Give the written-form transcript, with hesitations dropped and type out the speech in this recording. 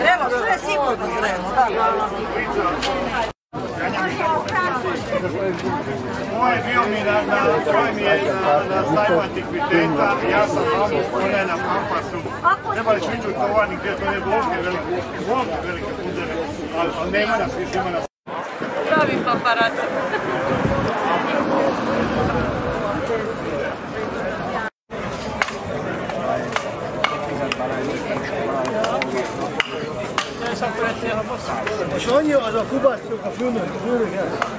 treba, sve sigurno treba. Moje bio mi na svoje mjesto, na stavima tikviteta, ja sam tamo spone na kampasu. Trebali ću ići u tovarni gdje to je bloke velike kudere, ali nema nas, više ima nas. Pravi paparaca. Šonio, a da Kuba su u kafljunu,